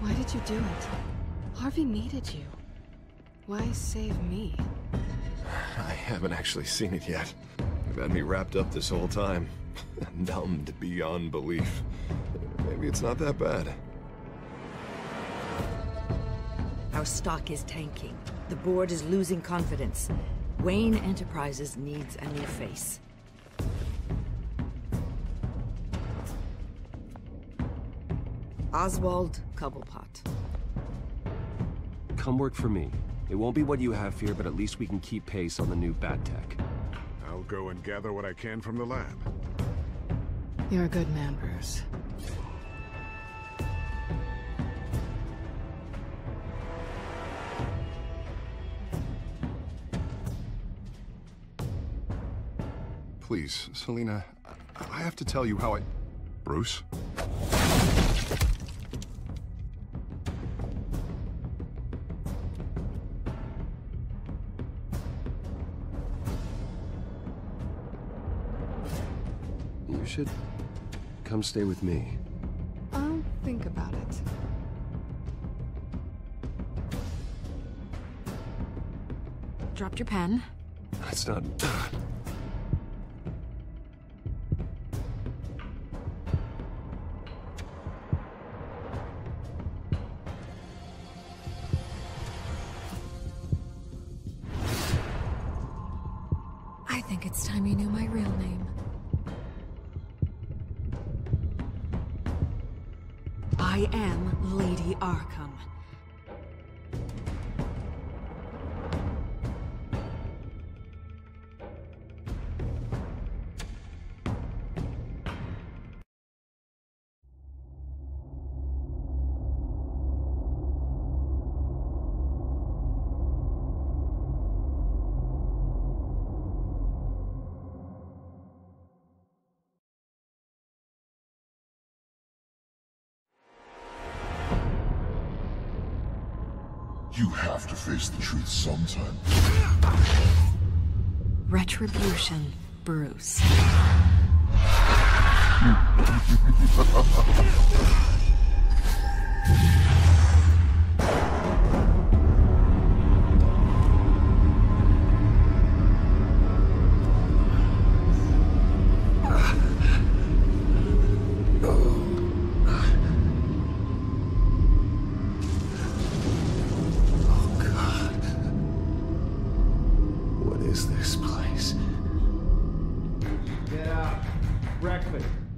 Why did you do it? Harvey needed you. Why save me? I haven't actually seen it yet. You've had me wrapped up this whole time. Numbed beyond belief. Maybe it's not that bad. Our stock is tanking. The board is losing confidence. Wayne Enterprises needs a new face. Oswald Cobblepot. Come work for me. It won't be what you have here, but at least we can keep pace on the new Bat-tech. I'll go and gather what I can from the lab. You're a good man, Bruce. Please, Selina, I have to tell you how I... Bruce? You should come stay with me. I'll think about it. Dropped your pen. That's not... I think it's time you knew my real name. I am Lady Arkham. You have to face the truth sometime. Retribution, Bruce.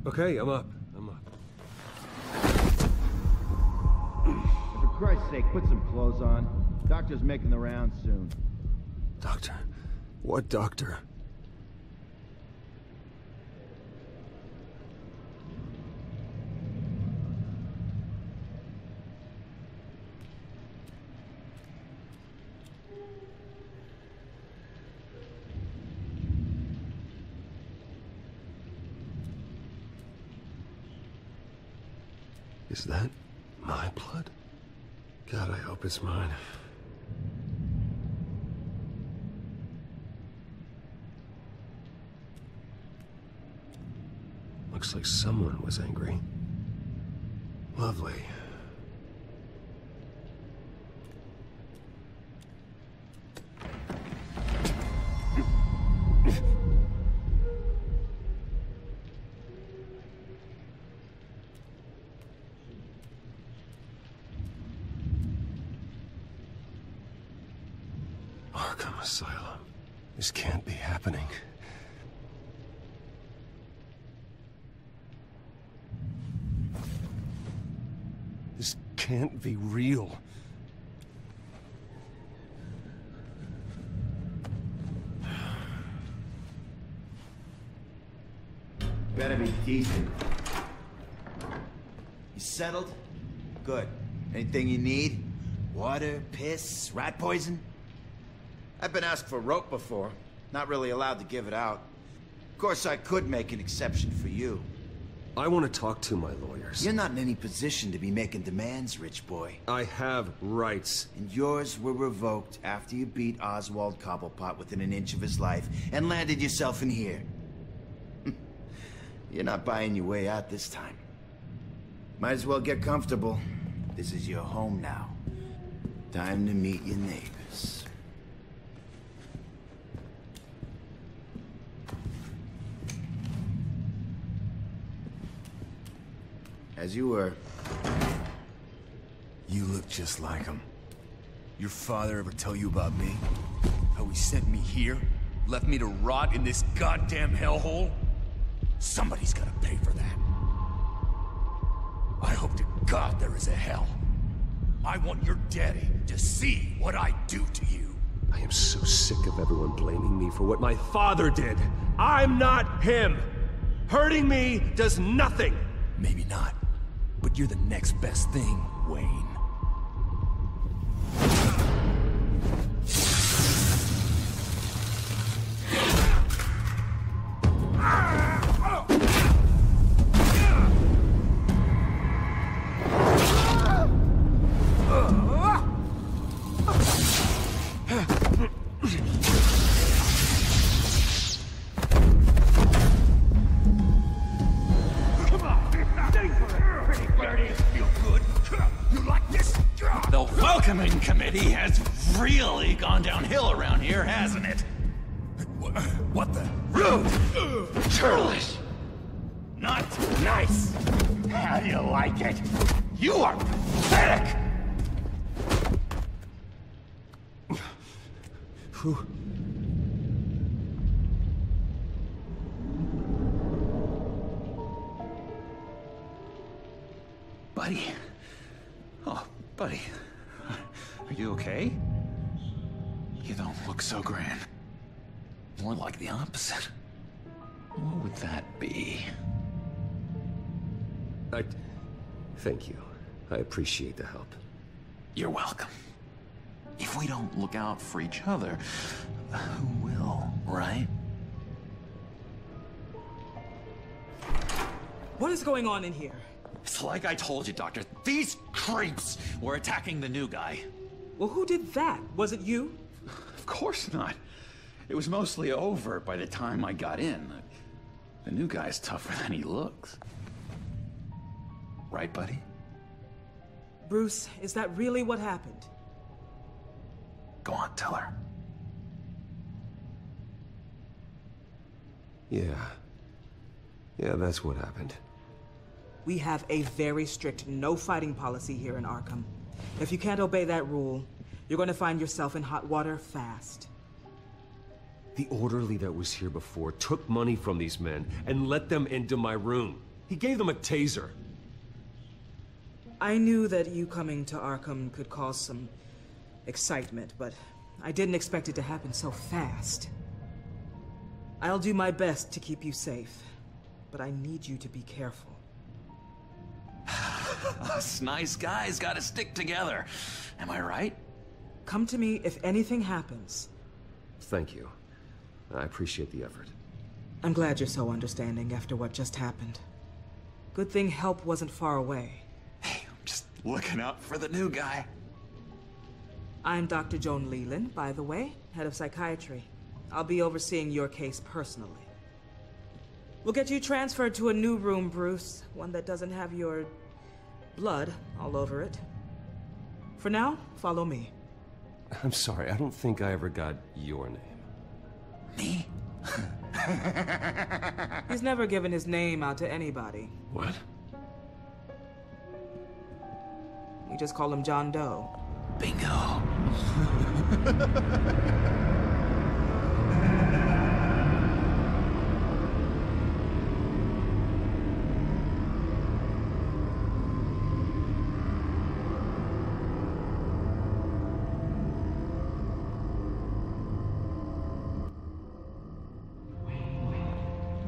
Okay, I'm up. For Christ's sake, put some clothes on. Doctor's making the rounds soon. Doctor? What doctor? Is that my blood? God, I hope it's mine. Looks like someone was angry. Lovely. Arkham Asylum. This can't be happening. This can't be real. Better be decent. You settled? Good. Anything you need? Water, piss, rat poison? I've been asked for rope before, not really allowed to give it out. Of course, I could make an exception for you. I want to talk to my lawyers. You're not in any position to be making demands, rich boy. I have rights. And yours were revoked after you beat Oswald Cobblepot within an inch of his life and landed yourself in here. You're not buying your way out this time. Might as well get comfortable. This is your home now. Time to meet your neighbors. As you were. You look just like him. Your father ever tell you about me? How he sent me here? Left me to rot in this goddamn hellhole? Somebody's gotta pay for that. I hope to God there is a hell. I want your daddy to see what I do to you. I am so sick of everyone blaming me for what my father did. I'm not him. Hurting me does nothing. Maybe not, but you're the next best thing, Wayne. Thank you. I appreciate the help. You're welcome. If we don't look out for each other, who will, right? What is going on in here? It's like I told you, Doctor. These creeps were attacking the new guy. Well, who did that? Was it you? Of course not. It was mostly over by the time I got in. The new guy's tougher than he looks. Right, buddy? Bruce, is that really what happened? Go on, tell her. Yeah, that's what happened. We have a very strict no-fighting policy here in Arkham. If you can't obey that rule, you're going to find yourself in hot water fast. The orderly that was here before took money from these men and let them into my room. He gave them a taser. I knew that you coming to Arkham could cause some excitement, but I didn't expect it to happen so fast. I'll do my best to keep you safe, but I need you to be careful. Us nice guys gotta stick together. Am I right? Come to me if anything happens. Thank you. I appreciate the effort. I'm glad you're so understanding after what just happened. Good thing help wasn't far away. Looking out for the new guy. I'm Dr. Joan Leland, by the way, head of psychiatry. I'll be overseeing your case personally. We'll get you transferred to a new room, Bruce. One that doesn't have your blood all over it. For now, follow me. I'm sorry, I don't think I ever got your name. Me? He's never given his name out to anybody. What? We just call him John Doe. Bingo.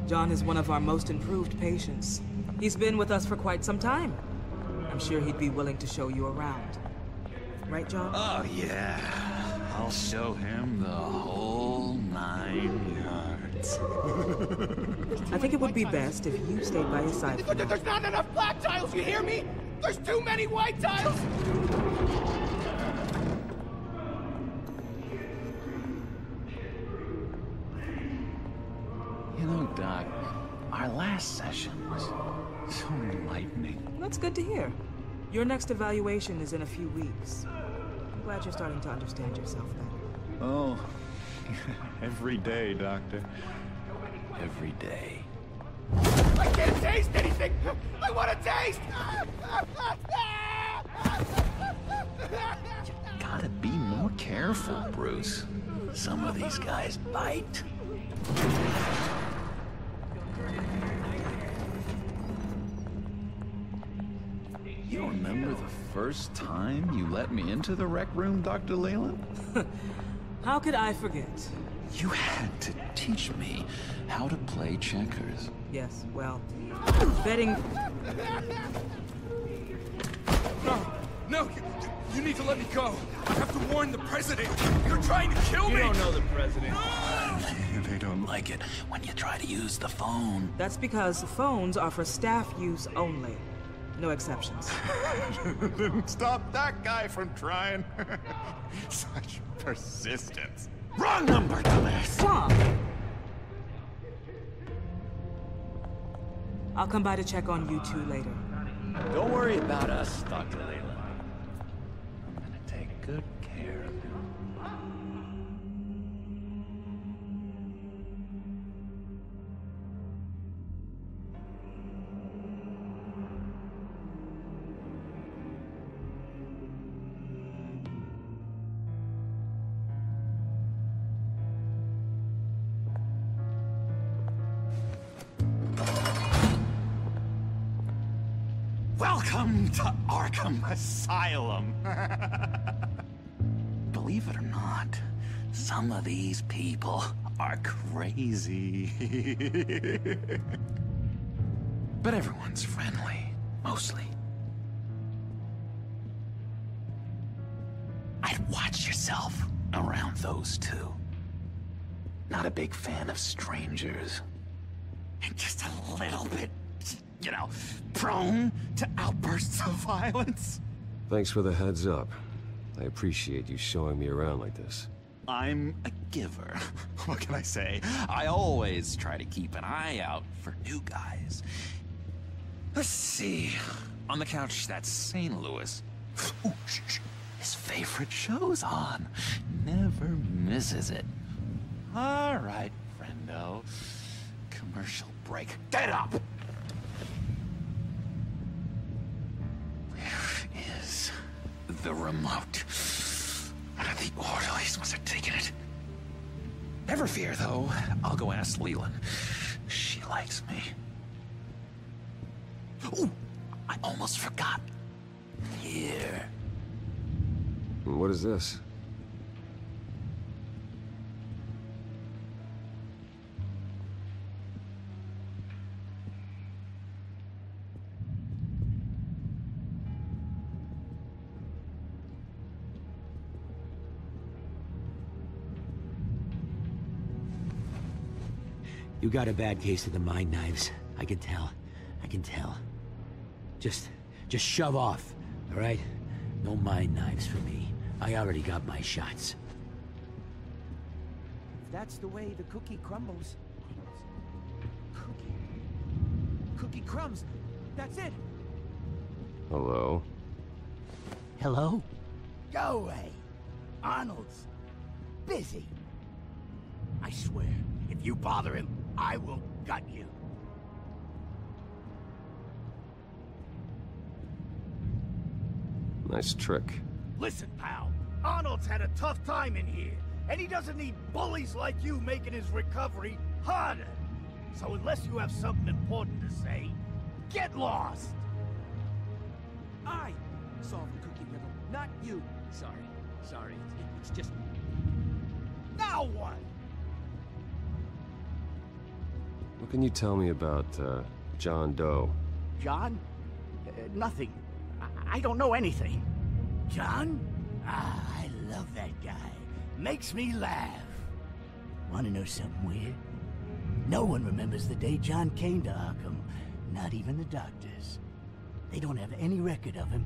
John is one of our most improved patients. He's been with us for quite some time. I'm sure he'd be willing to show you around. Right, John? Oh, yeah. I'll show him the whole 9 yards. I think it would be best if you stayed by his side. There's not enough black tiles, you hear me? There's too many white tiles! You know, Doc, our last session was so enlightening. Well, that's good to hear. Your next evaluation is in a few weeks. I'm glad you're starting to understand yourself better. Oh, every day, Doctor. Every day. I can't taste anything! I want to taste! You gotta be more careful, Bruce. Some of these guys bite. You remember the first time you let me into the rec room, Dr. Leland? How could I forget? You had to teach me how to play checkers. Yes, well, betting... No, you need to let me go. I have to warn the president. You're trying to kill me. You don't know the president. They don't like it when you try to use the phone. That's because phones are for staff use only. No exceptions. Didn't stop that guy from trying. Such persistence. Wrong number, dumbass! Stop! I'll come by to check on you two later. Don't worry about us, Dr. Leland. I'm gonna take good care of you. Welcome to Arkham Asylum. Believe it or not, some of these people are crazy. But everyone's friendly, mostly. I'd watch yourself around those two. Not a big fan of strangers. And just a little bit, you know, prone to outbursts of violence. Thanks for the heads up. I appreciate you showing me around like this. I'm a giver. What can I say? I always try to keep an eye out for new guys. Let's see. On the couch, that's St. Louis. Ooh, his favorite show's on. Never misses it. All right, friendo. Commercial break. Get up! The remote. The orderlies must have taken it. Never fear, though. I'll go ask Leland. She likes me. Ooh, I almost forgot. Here. What is this? You got a bad case of the mind knives. I can tell. I can tell. Just shove off, all right? No mind knives for me. I already got my shots. That's the way the cookie crumbles. Cookie crumbs. That's it. Hello? Hello? Go away. Arnold's busy. I swear, if you bother him, I will gut you. Nice trick. Listen, pal. Arnold's had a tough time in here, and he doesn't need bullies like you making his recovery harder. So unless you have something important to say, get lost. I solved the cookie riddle, not you. Sorry. It's just... Now what? What can you tell me about, John Doe? John? Nothing. I don't know anything. John? Ah, I love that guy. Makes me laugh. Wanna know something weird? No one remembers the day John came to Arkham. Not even the doctors. They don't have any record of him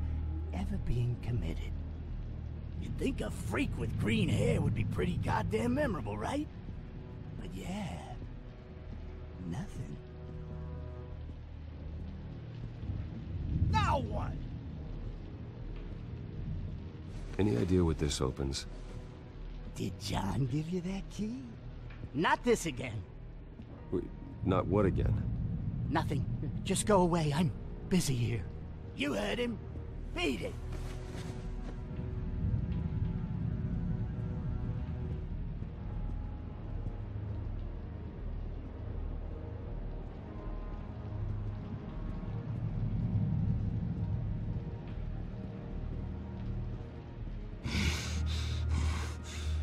ever being committed. You'd think a freak with green hair would be pretty goddamn memorable, right? But yeah... nothing. Now what? Any idea what this opens? Did John give you that key? Not this again. Wait, not what again? Nothing. Just go away. I'm busy here. You heard him. Beat it.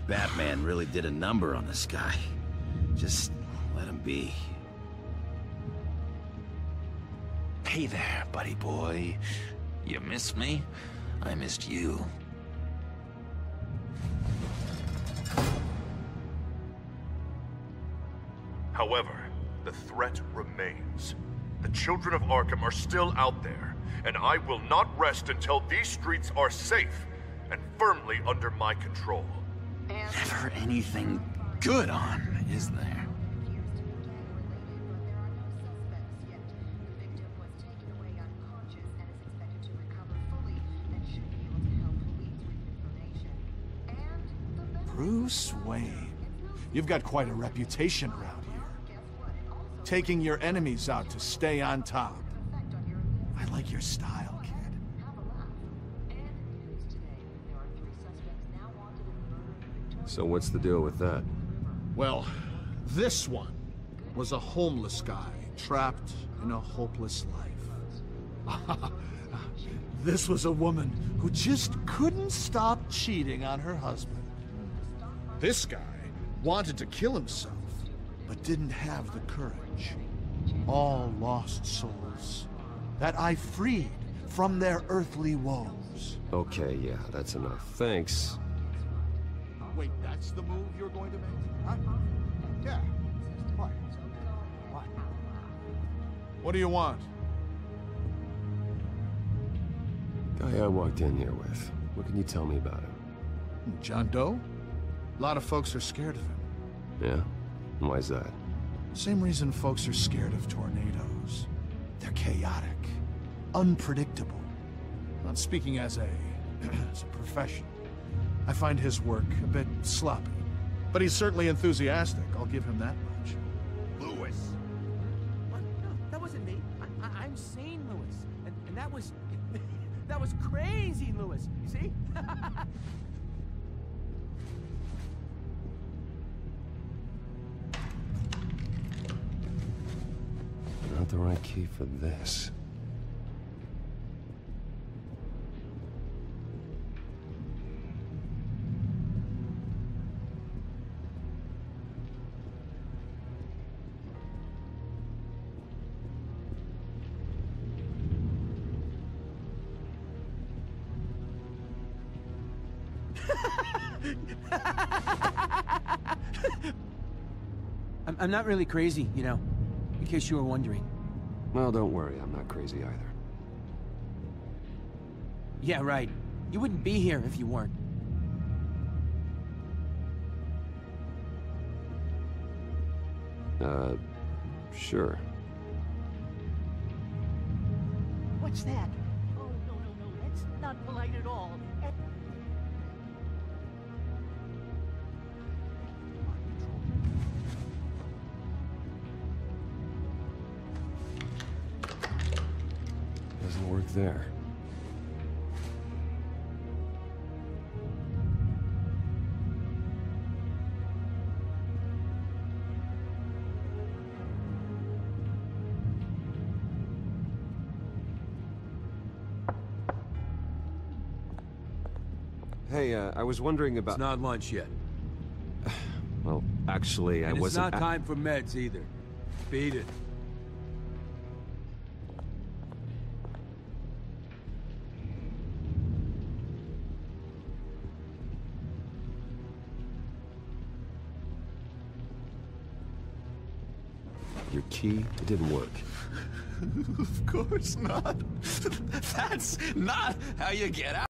Batman really did a number on this guy. Just let him be. Hey there, buddy boy. You missed me? I missed you. However, the threat remains. The children of Arkham are still out there, and I will not rest until these streets are safe and firmly under my control. Never anything good on, is there? Bruce Wayne, you've got quite a reputation around here. Taking your enemies out to stay on top. I like your style, kid. So what's the deal with that? Well, this one was a homeless guy trapped in a hopeless life. This was a woman who just couldn't stop cheating on her husband. This guy wanted to kill himself, but didn't have the courage. All lost souls that I freed from their earthly woes. Okay, yeah, that's enough. Thanks. Wait, that's the move you're going to make? Huh? Yeah. What? What? What do you want? Guy I walked in here with. What can you tell me about him? John Doe? A lot of folks are scared of him. Yeah? Why's that? Same reason folks are scared of tornadoes. They're chaotic. Unpredictable. Not speaking as a... as a professional. I find his work a bit sloppy, but he's certainly enthusiastic. I'll give him that much. Lewis! What? No, that wasn't me. I'm sane, Lewis. And that was... that was crazy, Lewis. You see? Not the right key for this. I'm not really crazy, you know, in case you were wondering. Well, don't worry, I'm not crazy either. Yeah, right. You wouldn't be here if you weren't. Sure. What's that? Oh, no, no, no, that's not polite at all. Doesn't work there. Hey, I was wondering about... It's not lunch yet. Well, actually, I wasn't... It's not time for meds either. Beat it. Your key, it didn't work. Of course not. That's not how you get out.